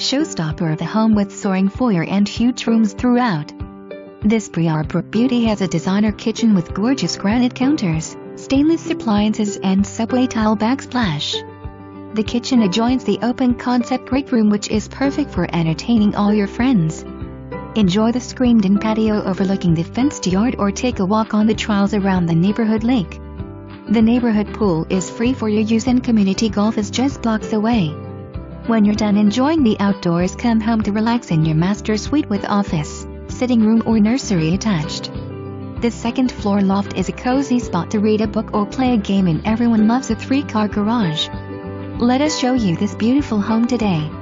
showstopper of a home with soaring foyer and huge rooms throughout. This Briarbrook beauty has a designer kitchen with gorgeous granite counters, stainless appliances and subway tile backsplash. The kitchen adjoins the open concept great room, which is perfect for entertaining all your friends. Enjoy the screened-in patio overlooking the fenced yard or take a walk on the trails around the neighborhood lake. The neighborhood pool is free for your use and community golf is just blocks away. When you're done enjoying the outdoors, come home to relax in your master suite with office, sitting room or nursery attached. This second-floor loft is a cozy spot to read a book or play a game, and everyone loves a three-car garage. Let us show you this beautiful home today.